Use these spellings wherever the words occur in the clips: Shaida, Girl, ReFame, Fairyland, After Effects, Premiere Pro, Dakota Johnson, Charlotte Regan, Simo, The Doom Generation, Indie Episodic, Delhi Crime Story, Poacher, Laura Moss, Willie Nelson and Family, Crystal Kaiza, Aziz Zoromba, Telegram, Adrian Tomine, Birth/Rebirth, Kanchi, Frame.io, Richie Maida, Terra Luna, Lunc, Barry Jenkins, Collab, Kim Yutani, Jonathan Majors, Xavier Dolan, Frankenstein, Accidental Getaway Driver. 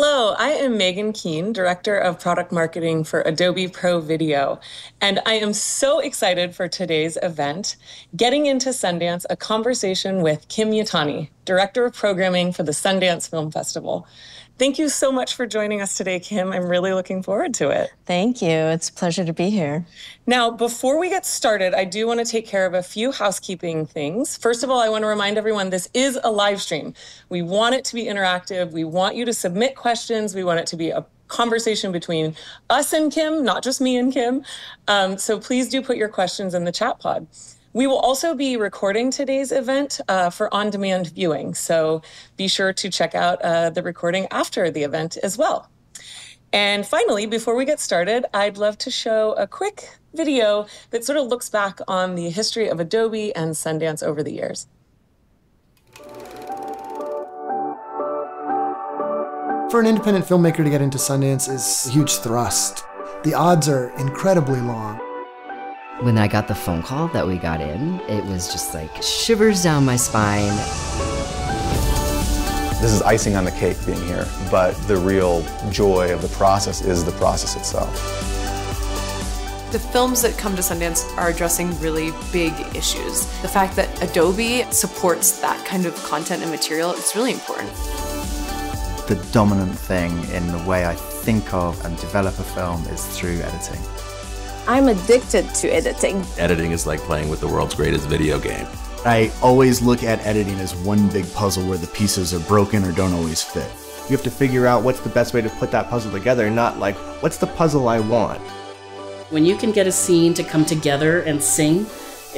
Hello, I am Megan Keene, Director of Product Marketing for Adobe Pro Video, and I am so excited for today's event, Getting Into Sundance, a conversation with Kim Yutani, Director of Programming for the Sundance Film Festival. Thank you so much for joining us today, Kim. I'm really looking forward to it. Thank you. It's a pleasure to be here. Now, before we get started, I do want to take care of a few housekeeping things. First of all, I want to remind everyone this is a live stream. We want it to be interactive. We want you to submit questions. We want it to be a conversation between us and Kim, not just me and Kim. So please do put your questions in the chat pod. We will also be recording today's event for on-demand viewing, so be sure to check out the recording after the event as well. And finally, before we get started, I'd love to show a quick video that sort of looks back on the history of Adobe and Sundance over the years. For an independent filmmaker to get into Sundance is a huge thrust. The odds are incredibly long. When I got the phone call that we got in, it was just like shivers down my spine. This is icing on the cake being here, but the real joy of the process is the process itself. The films that come to Sundance are addressing really big issues. The fact that Adobe supports that kind of content and material is really important. The dominant thing in the way I think of and develop a film is through editing. I'm addicted to editing. Editing is like playing with the world's greatest video game. I always look at editing as one big puzzle where the pieces are broken or don't always fit. You have to figure out what's the best way to put that puzzle together, not like, what's the puzzle I want? When you can get a scene to come together and sing,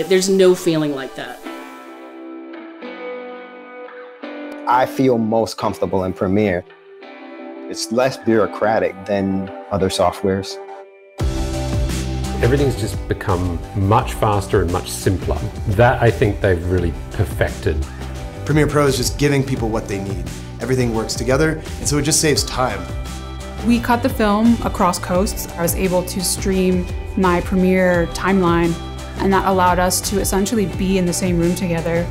there's no feeling like that. I feel most comfortable in Premiere. It's less bureaucratic than other softwares. Everything's just become much faster and much simpler. That, I think, they've really perfected. Premiere Pro is just giving people what they need. Everything works together, and so it just saves time. We cut the film across coasts. I was able to stream my Premiere timeline, and that allowed us to essentially be in the same room together.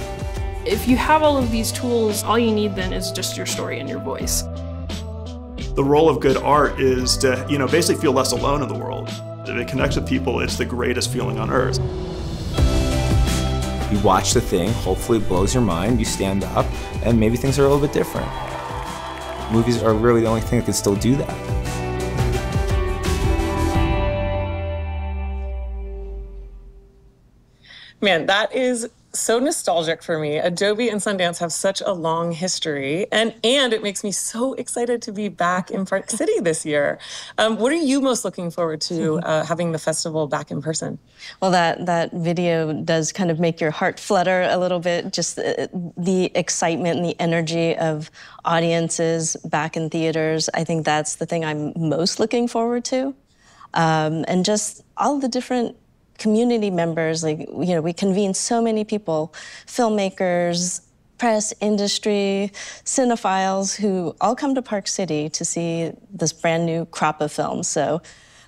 If you have all of these tools, all you need then is just your story and your voice. The role of good art is to, basically feel less alone in the world. If it connects with people, it's the greatest feeling on earth. You watch the thing, hopefully it blows your mind, you stand up, and maybe things are a little bit different. Movies are really the only thing that can still do that. Man, that is so nostalgic for me. Adobe and Sundance have such a long history, and it makes me so excited to be back in Park City this year. What are you most looking forward to having the festival back in person? Well, that video does kind of make your heart flutter a little bit, just the excitement and the energy of audiences back in theaters. I think that's the thing I'm most looking forward to, and just all the different community members, we convene so many people, filmmakers, press, industry, cinephiles, who all come to Park City to see this brand new crop of films. So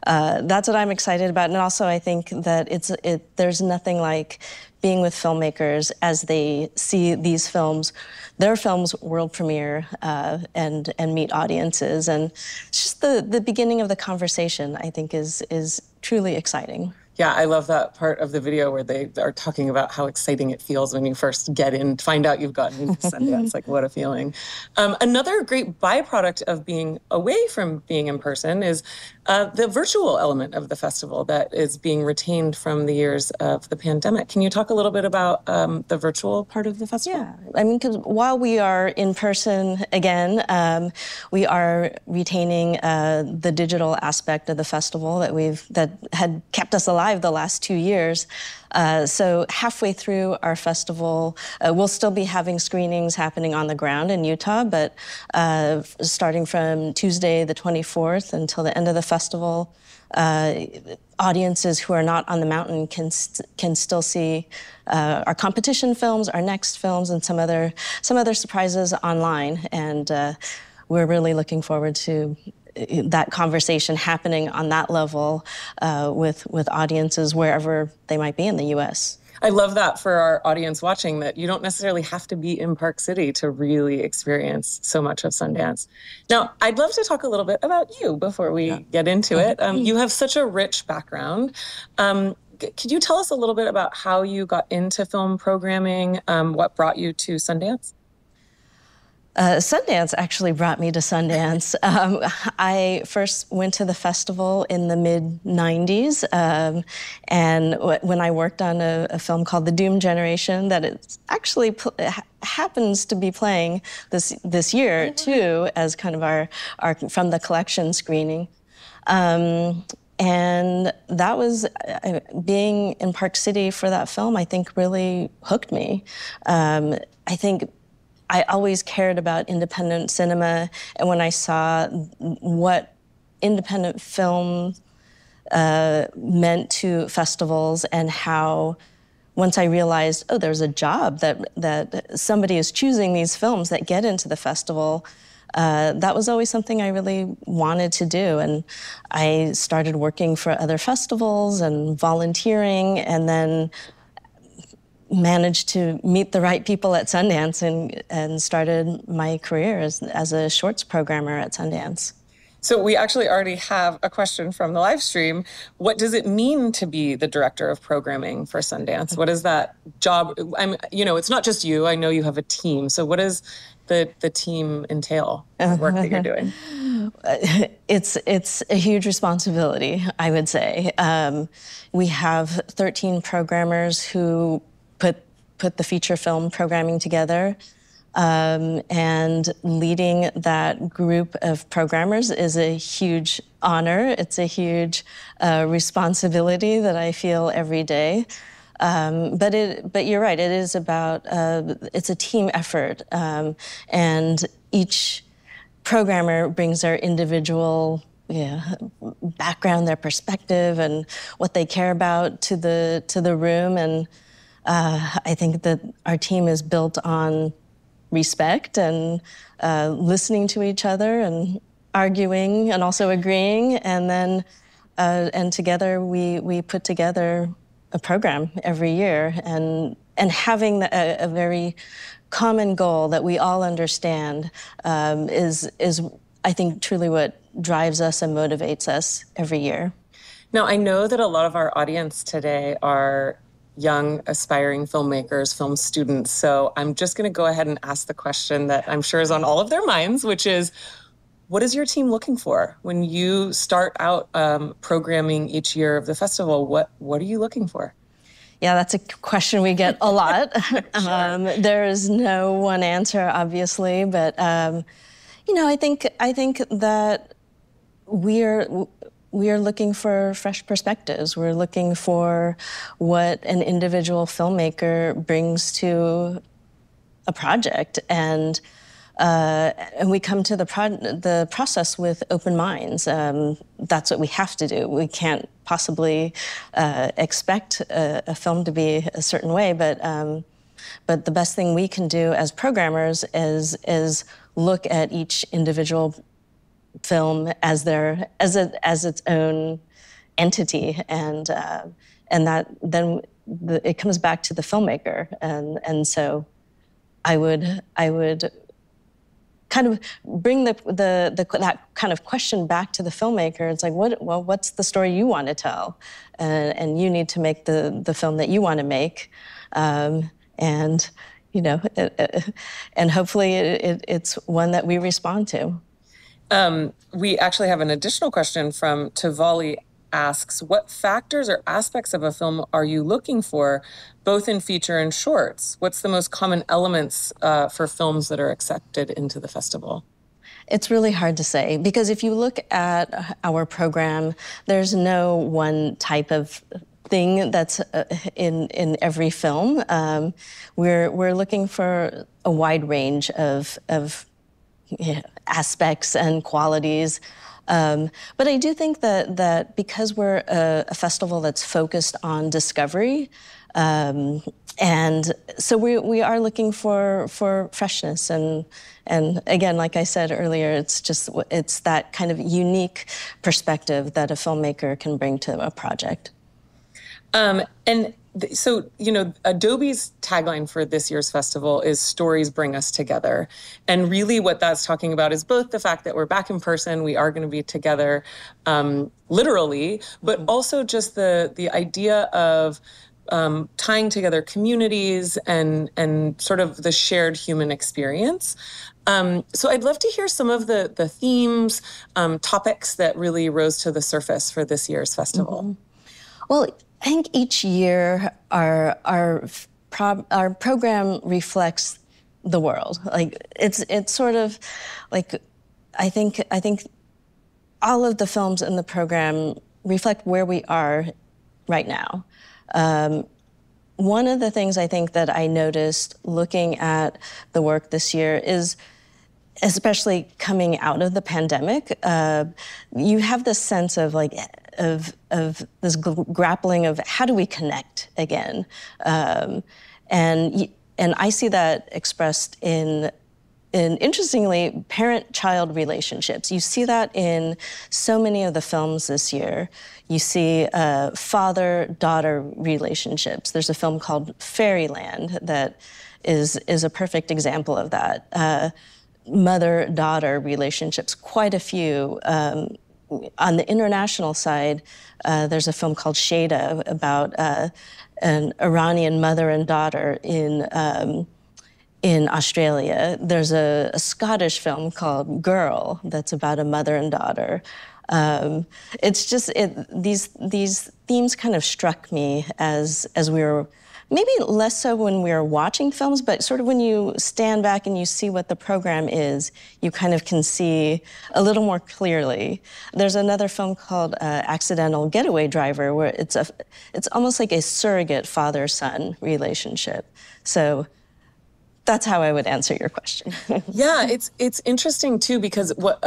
that's what I'm excited about. And also I think that there's nothing like being with filmmakers as they see these films, their films world premiere and meet audiences. And it's just the beginning of the conversation, I think, is truly exciting. Yeah, I love that part of the video where they are talking about how exciting it feels when you first get in, find out you've gotten into Sundance. Like, what a feeling. Another great byproduct of being away from being in person is the virtual element of the festival that is being retained from the years of the pandemic. Can you talk a little bit about the virtual part of the festival? Yeah, I mean, because while we are in person again, we are retaining the digital aspect of the festival that had kept us alive the last 2 years. So halfway through our festival, we'll still be having screenings happening on the ground in Utah, but starting from Tuesday the 24th until the end of the festival, audiences who are not on the mountain can still see our competition films, our next films, and some other surprises online. And we're really looking forward to that conversation happening on that level with audiences wherever they might be in the U.S. I love that for our audience watching, that you don't necessarily have to be in Park City to really experience so much of Sundance. Now, I'd love to talk a little bit about you before we get into it. You have such a rich background. Could you tell us a little bit about how you got into film programming? What brought you to Sundance? Sundance actually brought me to Sundance. I first went to the festival in the mid-90s, and when I worked on a film called The Doom Generation, that it actually happens to be playing this year, too, as kind of our from the collection screening. And that was, being in Park City for that film, I think really hooked me. I think I always cared about independent cinema, and when I saw what independent film meant to festivals and how, once I realized, oh, there's a job that somebody is choosing these films that get into the festival, that was always something I really wanted to do. And I started working for other festivals and volunteering, and then managed to meet the right people at Sundance and started my career as a shorts programmer at Sundance. So we actually already have a question from the live stream. What does it mean to be the director of programming for Sundance? What is that job? You know, it's not just you. I know you have a team. So what does the team entail, the work that you're doing? It's a huge responsibility, I would say. We have 13 programmers who put the feature film programming together, and leading that group of programmers is a huge honor. It's a huge responsibility that I feel every day. But you're right. It is about it's a team effort, and each programmer brings their individual background, their perspective, and what they care about to the room. And I think that our team is built on respect and listening to each other and arguing and also agreeing, and then and together we put together a program every year, and having a very common goal that we all understand is I think truly what drives us and motivates us every year. Now, I know that a lot of our audience today are young, aspiring filmmakers, film students. So I'm just going to go ahead and ask the question that I'm sure is on all of their minds, which is, what is your team looking for? When you start out programming each year of the festival, what are you looking for? Yeah, that's a question we get a lot. Sure. There is no one answer, obviously, but you know, I think that we are looking for fresh perspectives. We're looking for what an individual filmmaker brings to a project, and we come to the process with open minds. That's what we have to do. We can't possibly expect a film to be a certain way, but the best thing we can do as programmers is look at each individual film as its own entity, and that then it comes back to the filmmaker, and so I would kind of bring that kind of question back to the filmmaker. It's like, what's the story you want to tell, and you need to make the film that you want to make, and you know, and hopefully it's one that we respond to. We actually have an additional question from Tavali. Asks, what factors or aspects of a film are you looking for, both in feature and shorts? What's the most common elements for films that are accepted into the festival? It's really hard to say, because if you look at our program, there's no one type of thing that's in every film. We're looking for a wide range of aspects and qualities, but I do think that because we're a festival that's focused on discovery, and so we are looking for freshness, and again, like I said earlier, it's that kind of unique perspective that a filmmaker can bring to a project. And So, you know, Adobe's tagline for this year's festival is "Stories Bring Us Together." And really what that's talking about is both the fact that we're back in person, we are going to be together literally, but also just the idea of tying together communities and sort of the shared human experience. So I'd love to hear some of the themes, topics that really rose to the surface for this year's festival. Mm-hmm. Well, I think each year our program reflects the world. Like it's sort of like I think all of the films in the program reflect where we are right now. One of the things I think that I noticed looking at the work this year is, especially coming out of the pandemic, you have this sense of like of this grappling of how do we connect again, and I see that expressed in interestingly parent-child relationships. You see that in so many of the films this year. You see father-daughter relationships. There's a film called Fairyland that is a perfect example of that. Mother-daughter relationships, quite a few. On the international side, there's a film called Shaida about an Iranian mother and daughter in Australia. There's a Scottish film called Girl that's about a mother and daughter. It's just these themes kind of struck me as we were. Maybe less so when we are watching films, but sort of when you stand back and you see what the program is, you kind of can see a little more clearly. There's another film called Accidental Getaway Driver, where it's almost like a surrogate father-son relationship. So that's how I would answer your question. Yeah, it's interesting too, because what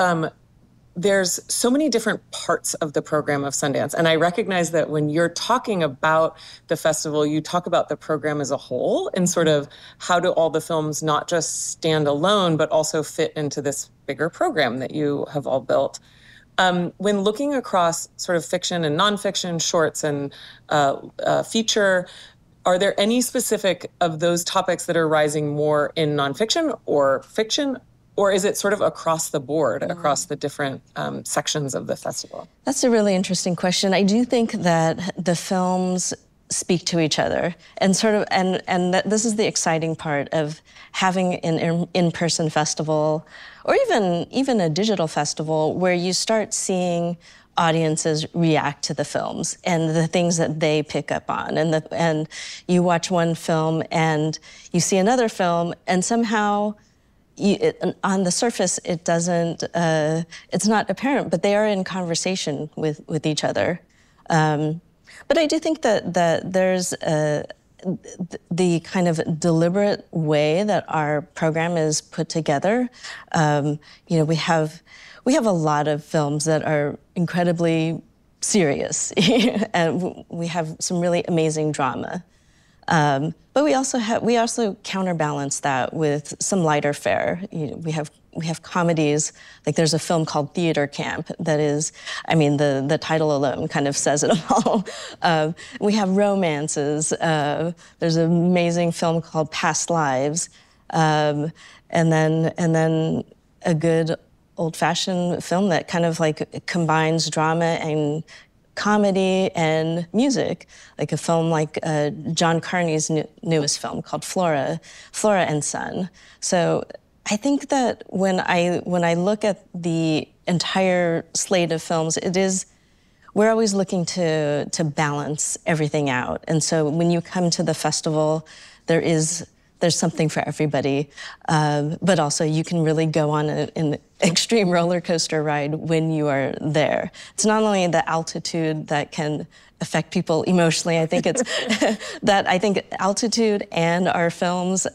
there's so many different parts of the program of Sundance. And I recognize that when you're talking about the festival, you talk about the program as a whole and sort of how do all the films not just stand alone, but also fit into this bigger program that you have all built. When looking across sort of fiction and nonfiction, shorts and feature, are there any specific of those topics that are rising more in nonfiction or fiction? Or is it sort of across the board, across the different sections of the festival? That's a really interesting question. I do think that the films speak to each other, and sort of, and that this is the exciting part of having an in-person festival, or even a digital festival, where you start seeing audiences react to the films and the things that they pick up on, and you watch one film and you see another film, and somehow. On the surface, it doesn't. It's not apparent, but they are in conversation with each other. But I do think that there's the kind of deliberate way that our program is put together. You know, we have a lot of films that are incredibly serious, and we have some really amazing drama. But we also counterbalance that with some lighter fare. You know, we have comedies, like there's a film called Theater Camp that is, I mean, the title alone kind of says it all. We have romances. There's an amazing film called Past Lives, and then a good old-fashioned film that kind of like combines drama and comedy and music, like a film like John Carney's newest film called Flora and Son. So I think that when I look at the entire slate of films, we're always looking to balance everything out. And so when you come to the festival, there's something for everybody, but also you can really go on an extreme roller coaster ride when you are there. It's not only the altitude that can affect people emotionally. I think it's that I think altitude and our films,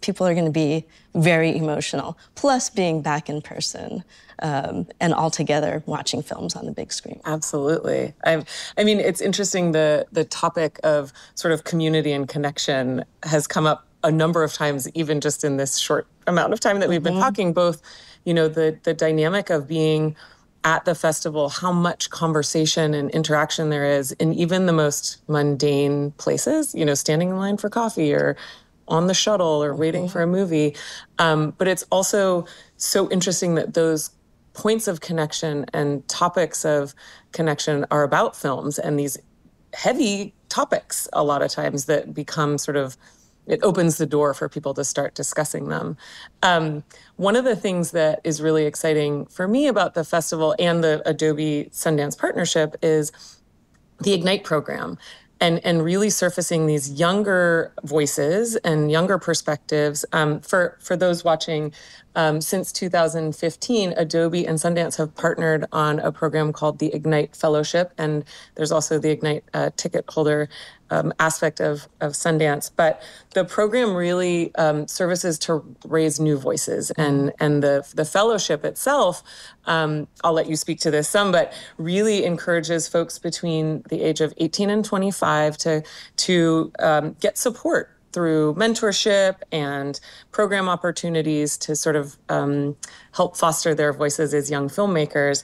people are going to be very emotional. Plus, being back in person and all together watching films on the big screen. Absolutely. I mean, it's interesting. The topic of sort of community and connection has come up a number of times, even just in this short amount of time that we've been talking. Both, you know, the dynamic of being at the festival, how much conversation and interaction there is in even the most mundane places, you know, standing in line for coffee or on the shuttle or waiting for a movie. But it's also so interesting that those points of connection and topics of connection are about films and these heavy topics a lot of times that become sort of, it opens the door for people to start discussing them. One of the things that is really exciting for me about the festival and the Adobe Sundance partnership is the Ignite program and really surfacing these younger voices and younger perspectives. For those watching, since 2015, Adobe and Sundance have partnered on a program called the Ignite Fellowship, and there's also the Ignite ticket holder aspect of Sundance. But the program really services to raise new voices, and the fellowship itself, I'll let you speak to this some, but really encourages folks between the age of 18 and 25 to get support through mentorship and program opportunities to sort of help foster their voices as young filmmakers.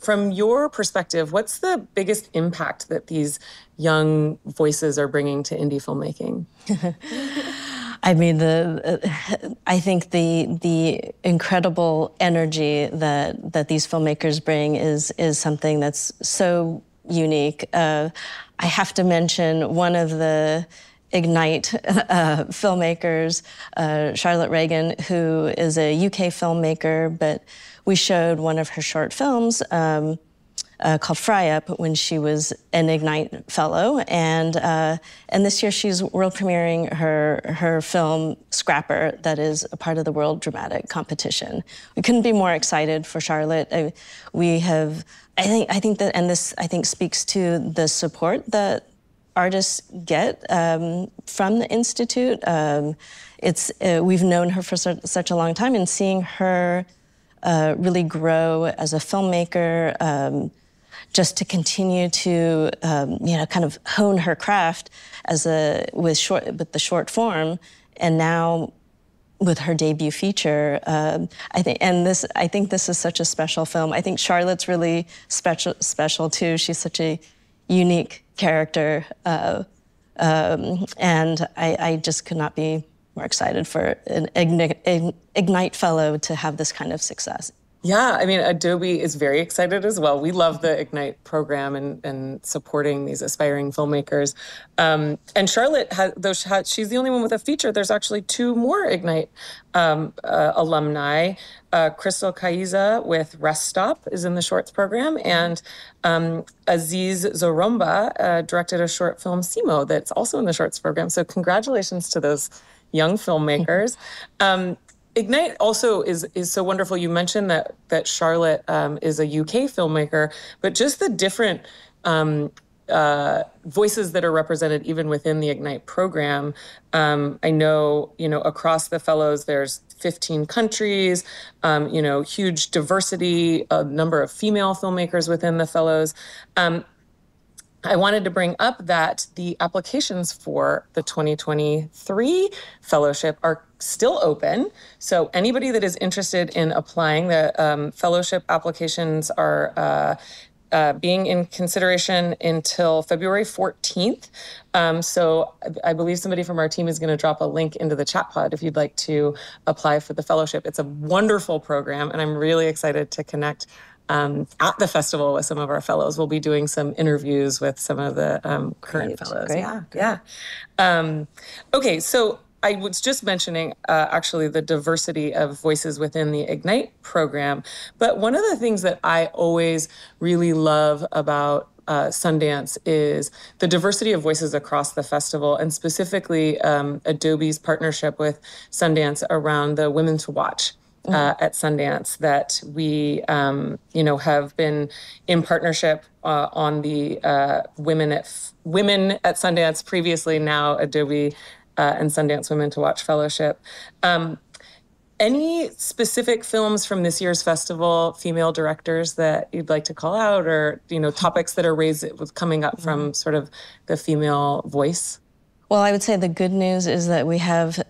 From your perspective, what's the biggest impact that these young voices are bringing to indie filmmaking? I mean, I think the incredible energy that these filmmakers bring is something that's so unique. I have to mention one of the Ignite filmmakers, Charlotte Regan, who is a UK filmmaker, but we showed one of her short films called Fry Up when she was an Ignite fellow, and this year she's world premiering her film Scrapper, that is a part of the World Dramatic Competition. We couldn't be more excited for Charlotte. I think this speaks to the support that artists get from the Institute. We've known her for such a long time, and seeing her really grow as a filmmaker, just to continue to kind of hone her craft with the short form, and now with her debut feature. I think this is such a special film. I think Charlotte's really special too. She's such a unique character, and I just could not be more excited for an Ignite fellow to have this kind of success. Yeah, I mean, Adobe is very excited as well. We love the Ignite program and supporting these aspiring filmmakers. And Charlotte, she's the only one with a feature. There's actually two more Ignite alumni. Crystal Kaiza with Rest Stop is in the shorts program, and Aziz Zoromba directed a short film, Simo, that's also in the shorts program. So congratulations to those young filmmakers. Ignite also is so wonderful. You mentioned that Charlotte is a UK filmmaker, but just the different voices that are represented even within the Ignite program. I know, across the fellows, there's 15 countries, huge diversity, a number of female filmmakers within the fellows. I wanted to bring up that the applications for the 2023 fellowship are still open. So anybody that is interested in applying, the fellowship applications are being in consideration until February 14th. So I believe somebody from our team is going to drop a link into the chat pod if you'd like to apply for the fellowship. It's a wonderful program, and I'm really excited to connect at the festival with some of our fellows. We'll be doing some interviews with some of the current fellows. Great. Yeah. Okay, so I was just mentioning actually the diversity of voices within the Ignite program, but one of the things that I always really love about Sundance is the diversity of voices across the festival, and specifically Adobe's partnership with Sundance around the Women to Watch at Sundance, that we, have been in partnership on the Women at Sundance previously, now Adobe and Sundance Women to Watch Fellowship. Any specific films from this year's festival, female directors that you'd like to call out, or topics that are raised with coming up from sort of the female voice? Well, I would say the good news is that we have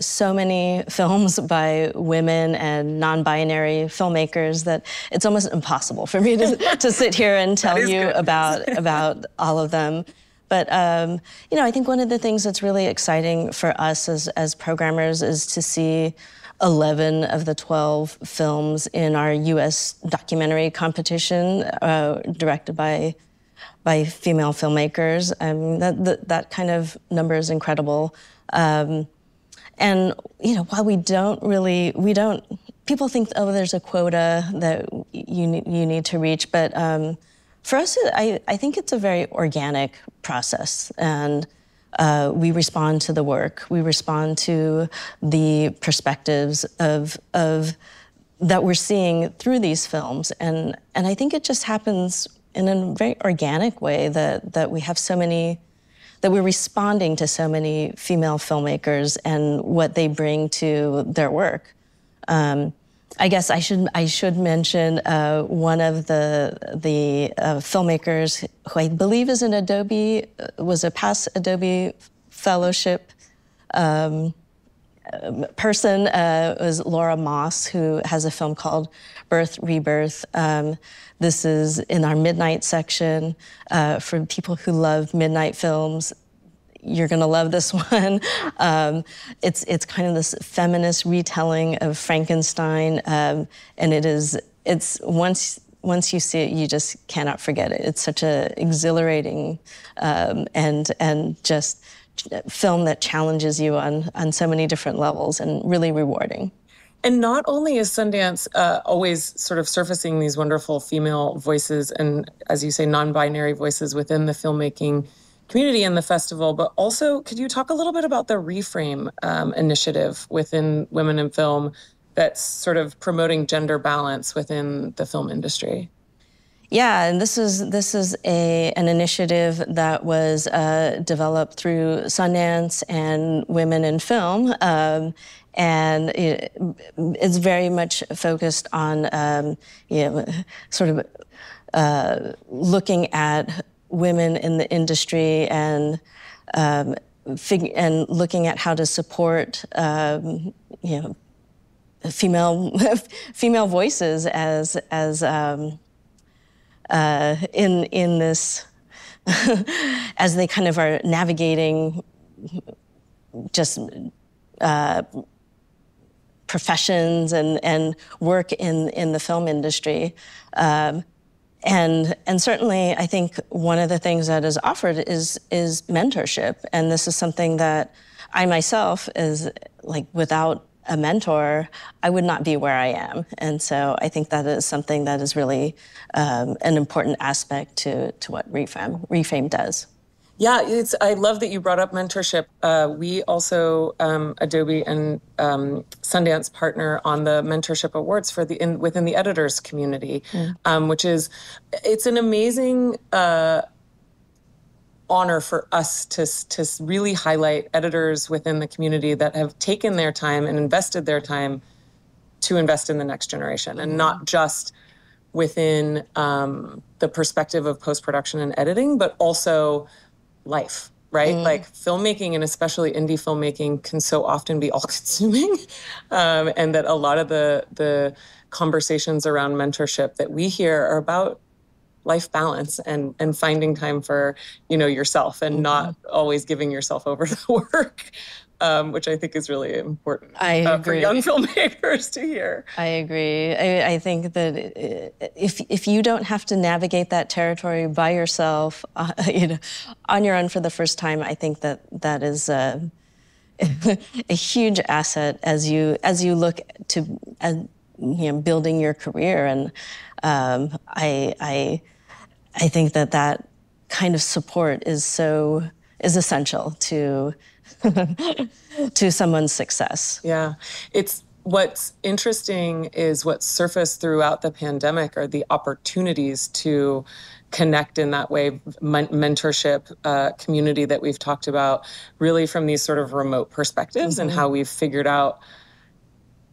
so many films by women and non-binary filmmakers that it's almost impossible for me to sit here and tell you about all of them. But, you know, I think one of the things that's really exciting for us as programmers is to see 11 of the 12 films in our U.S. documentary competition directed by female filmmakers. I mean, that kind of number is incredible. And, you know, while people think, oh, there's a quota that you need to reach, but for us, I think it's a very organic process, and we respond to the work. We respond to the perspectives of that we're seeing through these films, and I think it just happens in a very organic way that we have so many, that we're responding to so many female filmmakers and what they bring to their work. I guess I should mention one of the filmmakers who I believe is an Adobe, was a past Adobe Fellowship person, was Laura Moss, who has a film called Birth/Rebirth. This is in our midnight section. For people who love midnight films, you're gonna love this one. It's kind of this feminist retelling of Frankenstein, and it's once you see it, you just cannot forget it. It's such a exhilarating and just film that challenges you on so many different levels and really rewarding. And not only is Sundance always sort of surfacing these wonderful female voices and, as you say, non-binary voices within the filmmaking community and the festival, but also could you talk a little bit about the ReFame initiative within Women in Film that's sort of promoting gender balance within the film industry? Yeah, and this is an initiative that was developed through Sundance and Women in Film, and it's very much focused on you know, sort of looking at women in the industry and looking at how to support you know, female voices as in this, as they kind of are navigating just professions and work in the film industry. And certainly I think one of the things that is offered is mentorship. And this is something that I myself is like, without a mentor, I would not be where I am. And so I think that is something that is really an important aspect to what ReFame does. Yeah, I love that you brought up mentorship. We also, Adobe and Sundance, partner on the Mentorship Awards within the editors community, yeah. Which is, it's an amazing honor for us to really highlight editors within the community that have taken their time and invested their time to invest in the next generation, and not just within the perspective of post-production and editing, but also life, right? Mm. Like filmmaking, and especially indie filmmaking, can so often be all-consuming, and that a lot of the conversations around mentorship that we hear are about life balance and finding time for, you know, yourself, and not always giving yourself over to work, which I think is really important for young filmmakers to hear. I agree. I think that if you don't have to navigate that territory by yourself, you know, on your own for the first time, I think that is a huge asset as you look to you know, building your career. And I think that kind of support is essential to someone's success. Yeah, it's what's interesting is what surfaced throughout the pandemic are the opportunities to connect in that way, mentorship, community that we've talked about, really from these sort of remote perspectives, mm-hmm. and how we've figured out.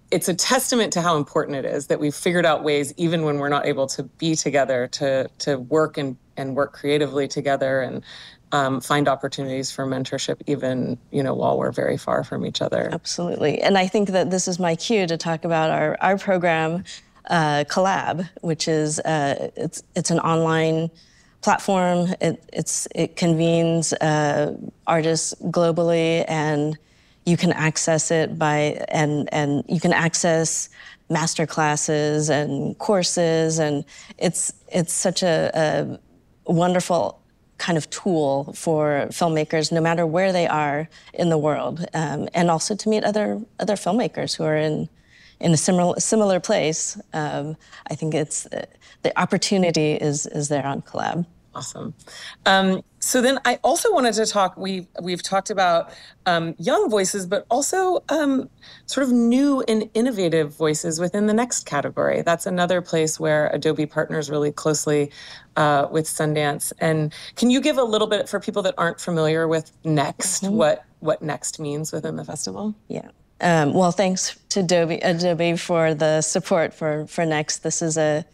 It's a testament to how important it is that we've figured out ways, even when we're not able to be together, to work and and work creatively together and find opportunities for mentorship, even, you know, while we're very far from each other. Absolutely. And I think that this is my cue to talk about our program, Collab, which is it's an online platform. It convenes artists globally, and you can access it by and you can access master classes and courses, and it's such a wonderful kind of tool for filmmakers, no matter where they are in the world, and also to meet other filmmakers who are in a similar place. I think it's the opportunity is there on Collab. Awesome. So then I also wanted to talk, we've talked about young voices, but also sort of new and innovative voices within the next category. That's another place where Adobe partners really closely with Sundance. And can you give a little bit, for people that aren't familiar with Next, what Next means within the festival? Yeah. Well, thanks to Adobe for the support for Next. This is a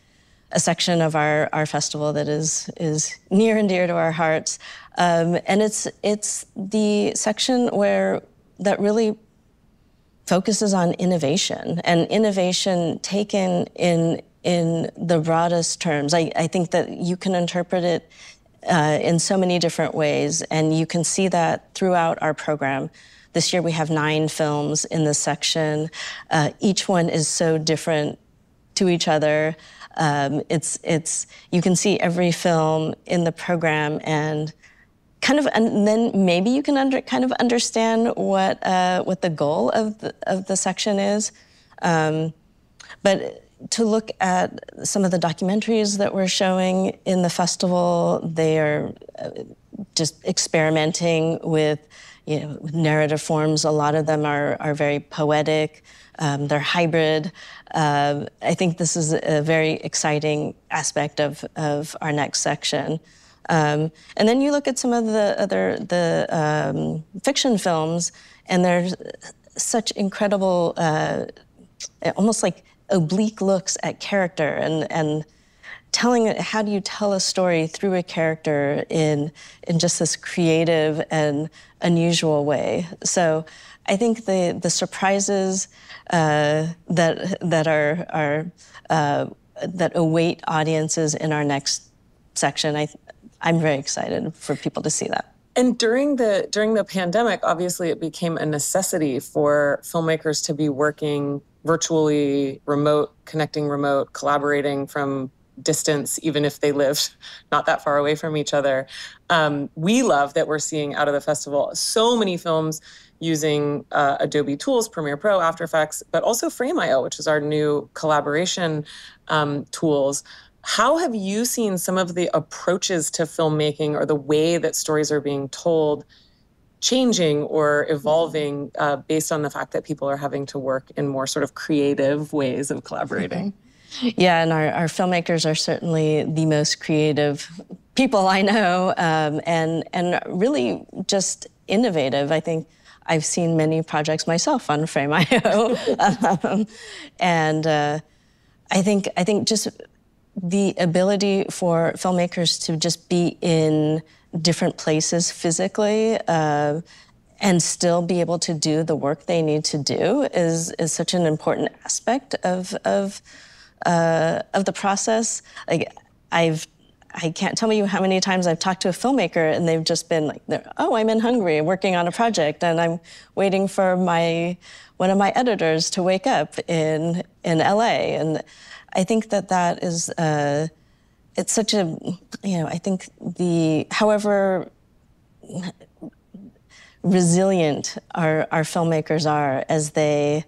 section of our festival that is near and dear to our hearts, and it's the section that really focuses on innovation, and innovation taken in the broadest terms. I think that you can interpret it in so many different ways, and you can see that throughout our program. This year we have 9 films in this section. Each one is so different to each other. You can see every film in the program and then maybe you can understand what the goal of the section is. But to look at some of the documentaries that we're showing in the festival, they are just experimenting with, you know, narrative forms. A lot of them are very poetic. They're hybrid. I think this is a very exciting aspect of our next section. And then you look at some of the other fiction films, and there's such incredible, almost like oblique looks at character and telling it. How do you tell a story through a character in just this creative and unusual way? So I think the surprises that await audiences in our next section, I'm very excited for people to see that. And during the pandemic, obviously it became a necessity for filmmakers to be working virtually, remote, connecting remote, collaborating from distance, even if they lived not that far away from each other. We love that we're seeing out of the festival so many films using Adobe tools, Premiere Pro, After Effects, but also Frame.io, which is our new collaboration tools. How have you seen some of the approaches to filmmaking or the way that stories are being told changing or evolving based on the fact that people are having to work in more sort of creative ways of collaborating? Mm-hmm. Yeah, and our filmmakers are certainly the most creative people I know, and really just innovative. I think I've seen many projects myself on Frame.io, and I think just the ability for filmmakers to just be in different places physically and still be able to do the work they need to do is such an important aspect of the process. Like I can't tell you how many times I've talked to a filmmaker and they've just been like, "Oh, I'm in Hungary working on a project, and I'm waiting for one of my editors to wake up in LA." And I think that is it's such a, you know, I think however resilient our filmmakers are as they've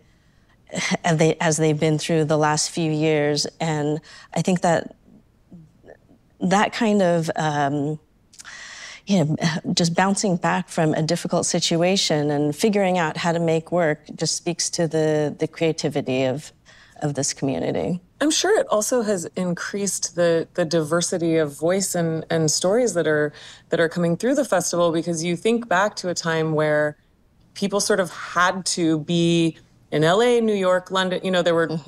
been through the last few years. And I think that kind of, just bouncing back from a difficult situation and figuring out how to make work just speaks to the creativity of this community. I'm sure it also has increased the diversity of voice and stories that are coming through the festival, because you think back to a time where people sort of had to be in LA, New York, London, you know,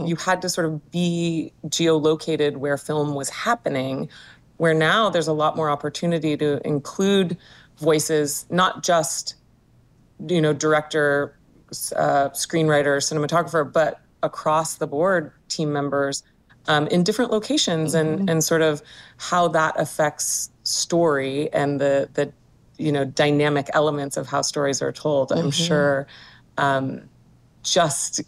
you had to sort of be geolocated where film was happening. where now there's a lot more opportunity to include voices, not just, you know, director, screenwriter, cinematographer, but across the board team members in different locations, and sort of how that affects story and the you know, dynamic elements of how stories are told, I'm sure just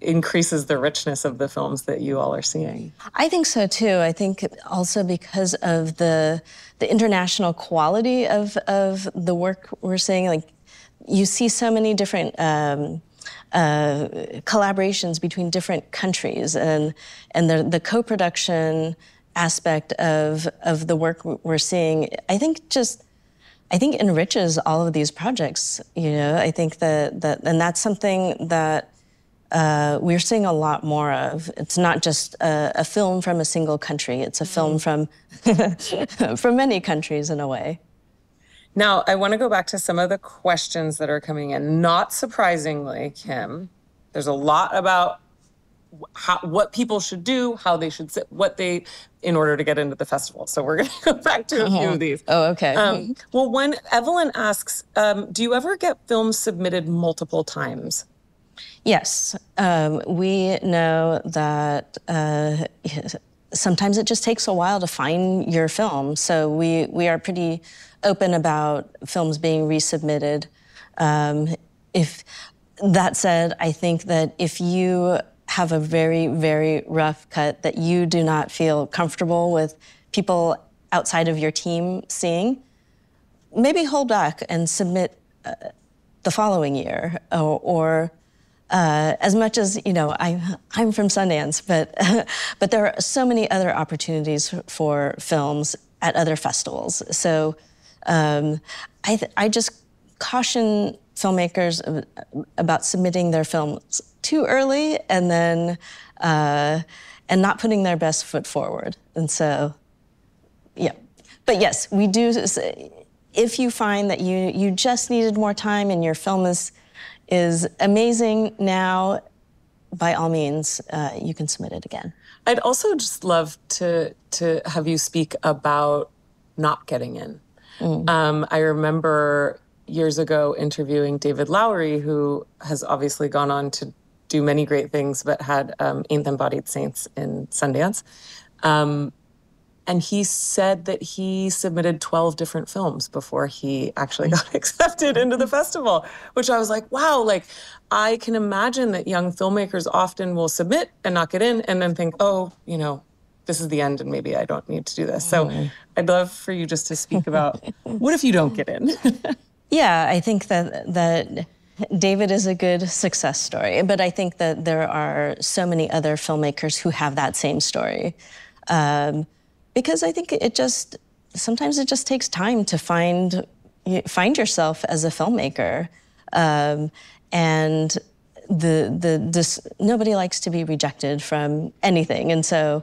increases the richness of the films that you all are seeing. I think so too. I think also because of the international quality of the work we're seeing, like you see so many different collaborations between different countries, and the co-production aspect of the work we're seeing, I think enriches all of these projects, you know. I think that and that's something that we're seeing a lot more of. It's not just a film from a single country. It's a film from many countries in a way. Now, I want to go back to some of the questions that are coming in. Not surprisingly, Kim, there's a lot about what people should do, how they should sit, in order to get into the festival. So we're going to go back to a few of these. Oh, okay. Well, one, Evelyn asks, do you ever get films submitted multiple times? Yes. We know that sometimes it just takes a while to find your film. So we are pretty open about films being resubmitted. That said, I think that if you have a very, very rough cut that you do not feel comfortable with people outside of your team seeing, maybe hold back and submit the following year, or as much as, you know, I'm from Sundance, but there are so many other opportunities for films at other festivals. So I just caution filmmakers about submitting their films too early and then not putting their best foot forward. And so, yeah. But yes, we do. If you find that you just needed more time and your film is amazing now, by all means, you can submit it again. I'd also just love to have you speak about not getting in. I remember years ago interviewing David Lowery, who has obviously gone on to do many great things, but had Ain't Them Bodied Saints in Sundance. And he said that he submitted 12 different films before he actually got accepted into the festival, which I was like, wow, like I can imagine that young filmmakers often will submit and not get in and then think, oh, you know, this is the end and maybe I don't need to do this. So I'd love for you just to speak about what if you don't get in? Yeah, I think that David is a good success story, but I think that there are so many other filmmakers who have that same story. Because I think sometimes it just takes time to find yourself as a filmmaker, and nobody likes to be rejected from anything, and so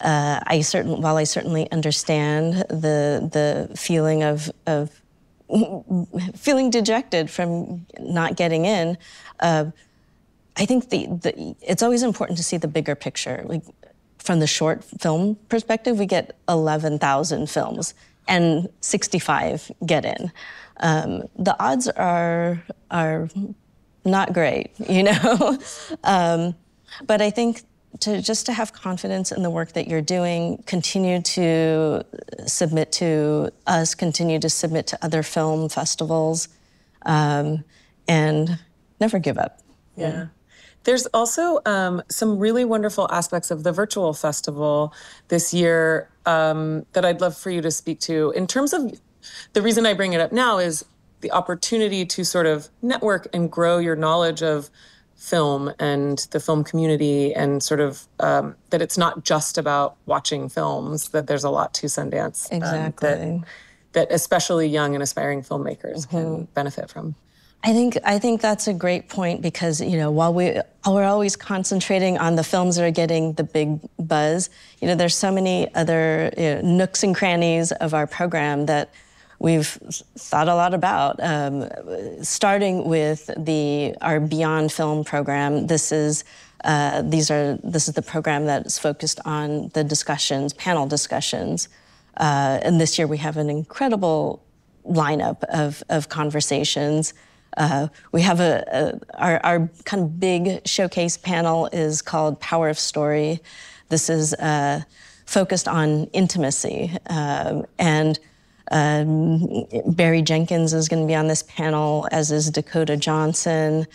I certainly understand the feeling of feeling dejected from not getting in. I think it's always important to see the bigger picture, like. From the short film perspective, we get 11,000 films and 65 get in. The odds are not great, you know? But I think just to have confidence in the work that you're doing, continue to submit to us, continue to submit to other film festivals, and never give up. Yeah. There's also some really wonderful aspects of the virtual festival this year that I'd love for you to speak to. In terms of, the reason I bring it up now is the opportunity to sort of network and grow your knowledge of film and the film community, and sort of that it's not just about watching films, that there's a lot to Sundance. Exactly. That especially young and aspiring filmmakers can benefit from. I think that's a great point, because, you know, while we're always concentrating on the films that are getting the big buzz, you know, there's so many other, you know, nooks and crannies of our program that we've thought a lot about. Starting with our Beyond Film program, this is the program that's focused on the discussions, panel discussions, And this year we have an incredible lineup of conversations. We have our kind of big showcase panel is called Power of Story. This is focused on intimacy. And Barry Jenkins is going to be on this panel, as is Dakota Johnson.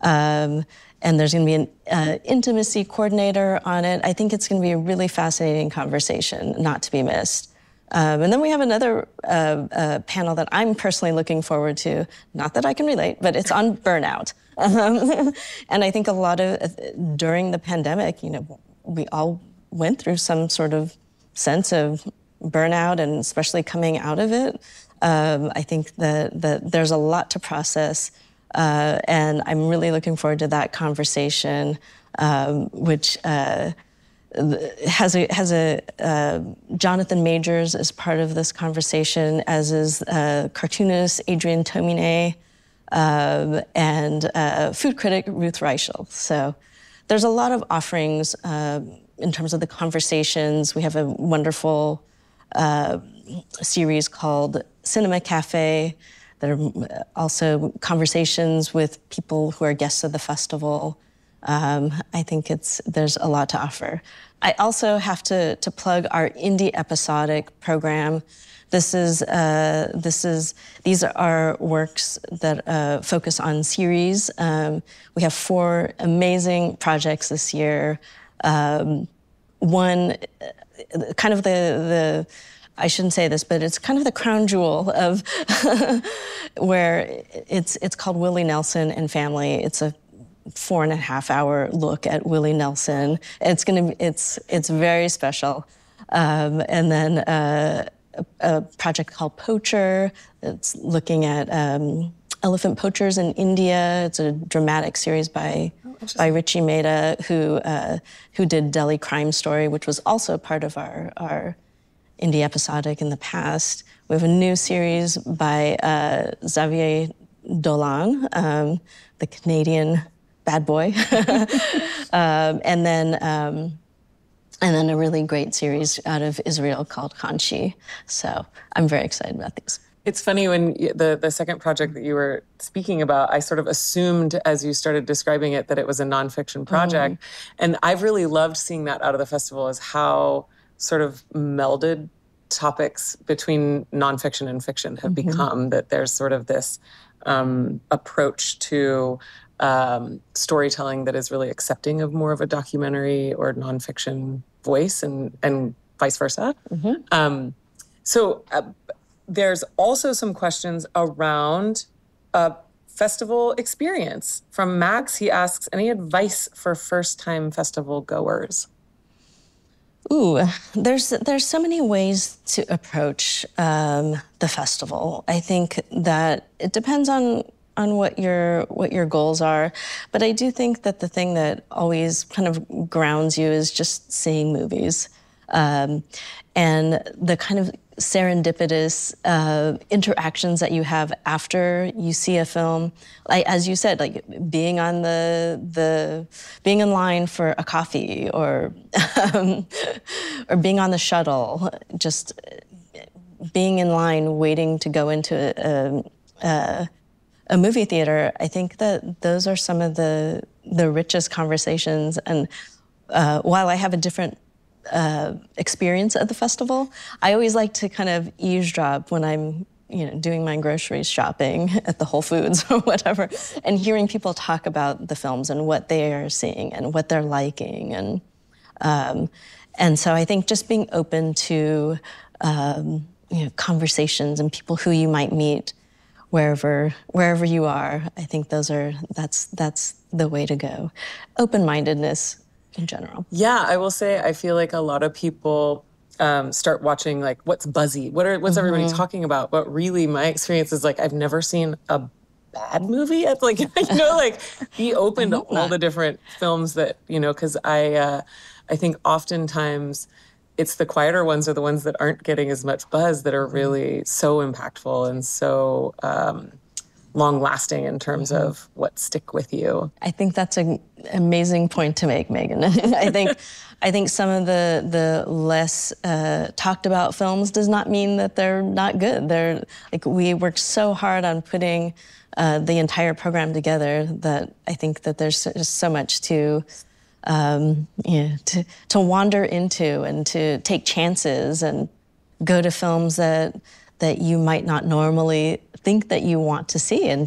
And there's going to be an intimacy coordinator on it. I think it's going to be a really fascinating conversation, not to be missed. And then we have another panel that I'm personally looking forward to. Not that I can relate, but it's on burnout. And I think a lot of, during the pandemic, you know, we all went through some sort of sense of burnout, and especially coming out of it. I think that there's a lot to process, and I'm really looking forward to that conversation, which has a Jonathan Majors is part of this conversation, as is cartoonist Adrian Tomine, and food critic Ruth Reichel. So there's a lot of offerings in terms of the conversations. We have a wonderful series called Cinema Cafe. There are also conversations with people who are guests of the festival. I think there's a lot to offer. I also have to plug our Indie Episodic program. These are works that focus on series. We have 4 amazing projects this year. One, kind of the I shouldn't say this, but it's kind of the crown jewel of where it's called Willie Nelson and Family. It's a 4.5-hour look at Willie Nelson. It's very special. And then a project called Poacher. It's looking at elephant poachers in India. It's a dramatic series by Richie Maida, who did Delhi Crime Story, which was also part of our Indie Episodic in the past. We have a new series by Xavier Dolan, the Canadian bad boy, and then a really great series out of Israel called Kanchi. So I'm very excited about these. It's funny, when the second project that you were speaking about, I sort of assumed as you started describing it that it was a nonfiction project. And I've really loved seeing that out of the festival, is how sort of melded topics between nonfiction and fiction have become, that there's sort of this approach to storytelling that is really accepting of more of a documentary or nonfiction voice, and vice versa. So there's also some questions around festival experience. From Max, he asks, any advice for first-time festival goers? Ooh, there's so many ways to approach the festival. I think that it depends on what your goals are, but I do think that the thing that always kind of grounds you is just seeing movies, and the kind of serendipitous interactions that you have after you see a film. Like, as you said, like being on being in line for a coffee, or being on the shuttle, just being in line waiting to go into a movie theater. I think that those are some of the richest conversations. And while I have a different experience at the festival, I always like to kind of eavesdrop when I'm, doing my grocery shopping at the Whole Foods or whatever, and hearing people talk about the films and what they are seeing and what they're liking, and so I think just being open to conversations and people who you might meet wherever you are. I think that's the way to go. Open-mindedness in general. Yeah, I will say I feel like a lot of people start watching, like, what's buzzy? What's everybody talking about? But really my experience is, like, I've never seen a bad movie. It's like, be open to all the different films that, because I think oftentimes it's the quieter ones, or the ones that aren't getting as much buzz, that are really so impactful and so long-lasting in terms of what stick with you. I think that's an amazing point to make, Megan. I think I think some of the less talked about films does not mean that they're not good. They're like, we worked so hard on putting the entire program together that I think that there's just so much to wander into and to take chances and go to films that you might not normally think that you want to see, and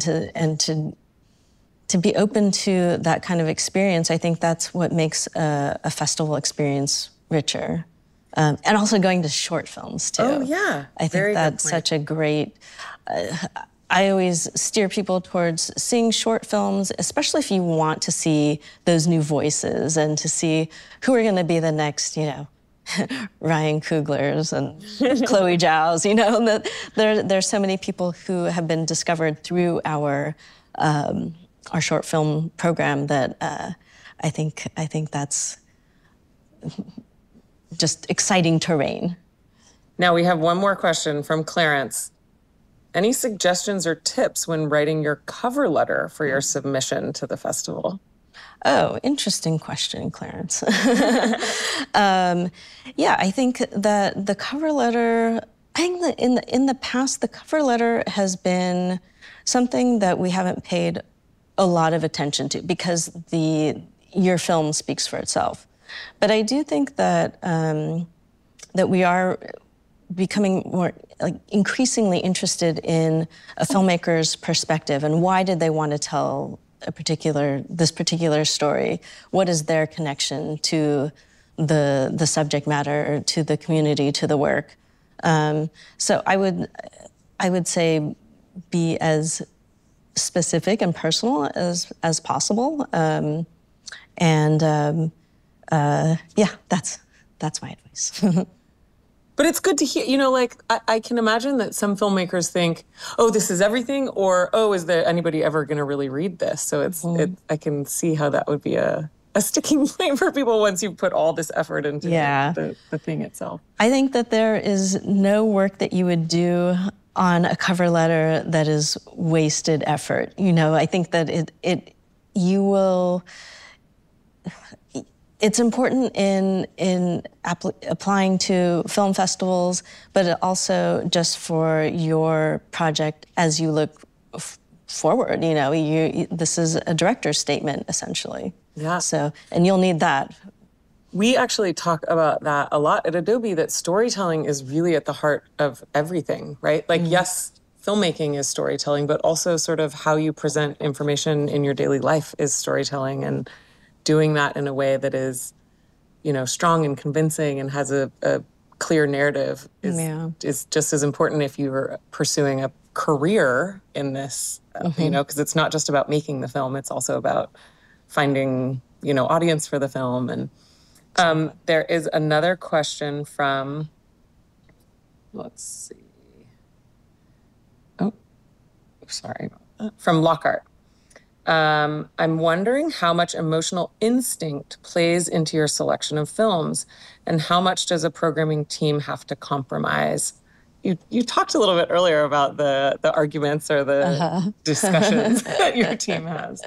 to be open to that kind of experience. I think that's what makes a festival experience richer. And also going to short films too. Oh yeah, I think very that's such a great, I always steer people towards seeing short films, especially if you want to see those new voices and to see who are gonna be the next, you know, Ryan Coogler's and Chloe Zhao's, you know, that there's so many people who have been discovered through our short film program that I think that's just exciting terrain. Now we have one more question from Clarence. Any suggestions or tips when writing your cover letter for your submission to the festival? Oh, interesting question, Clarence. Yeah, I think that the cover letter, I think that in the past, the cover letter has been something that we haven't paid a lot of attention to because your film speaks for itself. But I do think that that we are becoming more increasingly interested in a filmmaker's perspective and why did they want to tell this particular story? What is their connection to the subject matter, or to the community, to the work? So I would say be as specific and personal as possible. Yeah, that's my advice. But it's good to hear, you know, like, I can imagine that some filmmakers think, oh, this is everything, or, oh, is there anybody ever going to really read this? So it's, I can see how that would be a sticking point for people once you put all this effort into the thing itself. I think that there is no work that you would do on a cover letter that is wasted effort. You know, I think that it's important in applying to film festivals, but also just for your project as you look forward. You know, this is a director's statement, essentially. Yeah. So, and you'll need that. We actually talk about that a lot at Adobe, that storytelling is really at the heart of everything, right? Like, yes, filmmaking is storytelling, but also sort of how you present information in your daily life is storytelling, and doing that in a way that is, you know, strong and convincing and has a clear narrative is just as important if you're pursuing a career in this, you know, because it's not just about making the film, it's also about finding, you know, audience for the film. And there is another question from, let's see. Oh, sorry about that. From Lockhart. I'm wondering how much emotional instinct plays into your selection of films, and how much does a programming team have to compromise? You talked a little bit earlier about the arguments or the discussions that your team has.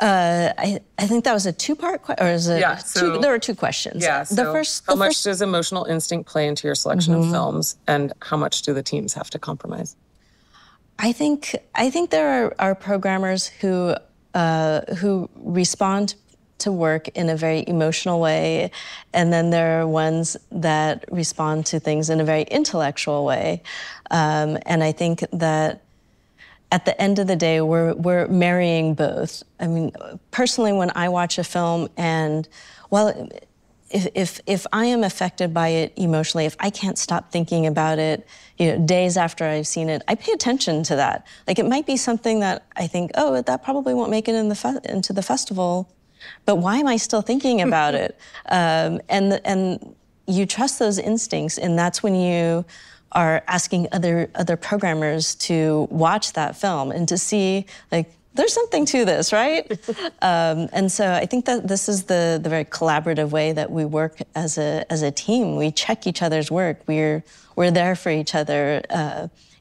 I think that was a two-part question, or is it? Yeah, so, there were two questions. Yeah, so how much does emotional instinct play into your selection of films, and how much do the teams have to compromise? I think there are programmers who respond to work in a very emotional way, and then there are ones that respond to things in a very intellectual way. And I think that at the end of the day, we're marrying both. I mean, personally, when I watch a film, and well, if I am affected by it emotionally, if I can't stop thinking about it, you know, days after I've seen it, I pay attention to that. Like, it might be something that I think, oh, that probably won't make it into the festival, but why am I still thinking about it? And you trust those instincts, and that's when you are asking other programmers to watch that film and to see, like, there's something to this, right? And so I think that this is the very collaborative way that we work as a team. We check each other's work. We're there for each other.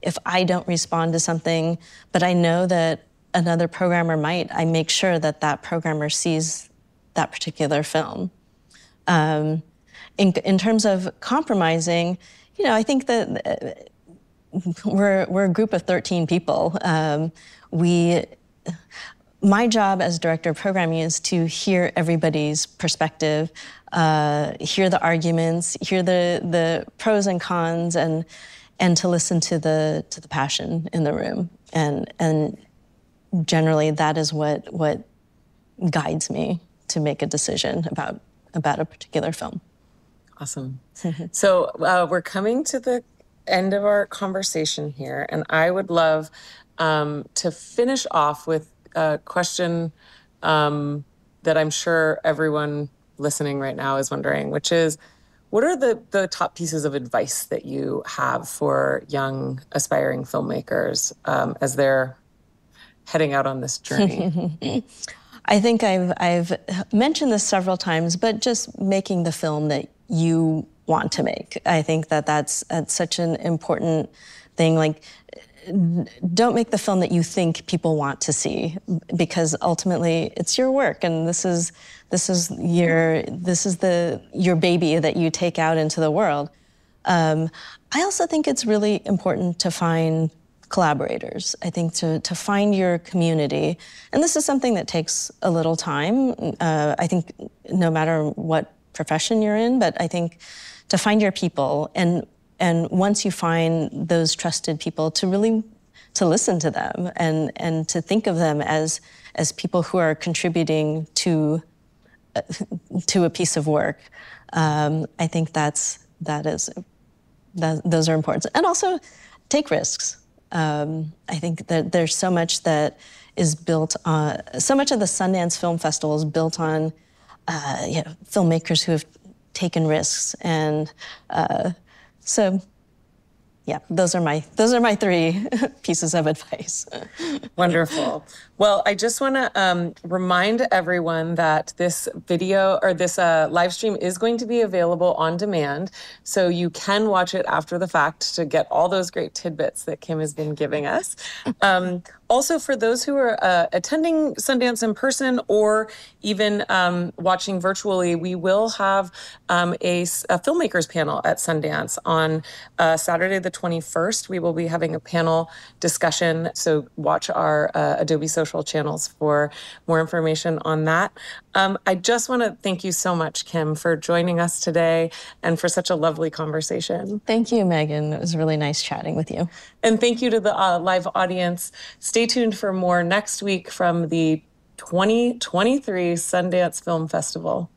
If I don't respond to something, but I know that another programmer might, I make sure that that programmer sees that particular film. In terms of compromising, you know, I think that we're a group of 13 people. My job as director of programming is to hear everybody's perspective, hear the arguments, hear the pros and cons, and to listen to the passion in the room. And generally, that is what guides me to make a decision about a particular film. Awesome. So we're coming to the end of our conversation here, and I would love to finish off with a question that I'm sure everyone listening right now is wondering, which is, what are the top pieces of advice that you have for young, aspiring filmmakers as they're heading out on this journey? I think I've mentioned this several times, but just making the film that you want to make. I think that's such an important thing. Like, don't make the film that you think people want to see, because ultimately it's your work, and this is your baby that you take out into the world. I also think it's really important to find collaborators. I think to find your community, and this is something that takes a little time. I think no matter what profession you're in, but I think to find your people, and once you find those trusted people, to really to listen to them and to think of them as people who are contributing to a piece of work. I think those are important, and also take risks. I think that there's so much that is built on, so much of the Sundance Film Festival is built on filmmakers who have taken risks, and so yeah, those are my three pieces of advice. Wonderful. Well, I just want to remind everyone that this video or this live stream is going to be available on demand, so you can watch it after the fact to get all those great tidbits that Kim has been giving us. Also, for those who are attending Sundance in person or even watching virtually, we will have a filmmakers panel at Sundance on Saturday the 21st. We will be having a panel discussion, so watch our Adobe social channels for more information on that. I just want to thank you so much, Kim, for joining us today and for such a lovely conversation. Thank you, Megan. It was really nice chatting with you. And thank you to the live audience. Stay tuned for more next week from the 2023 Sundance Film Festival.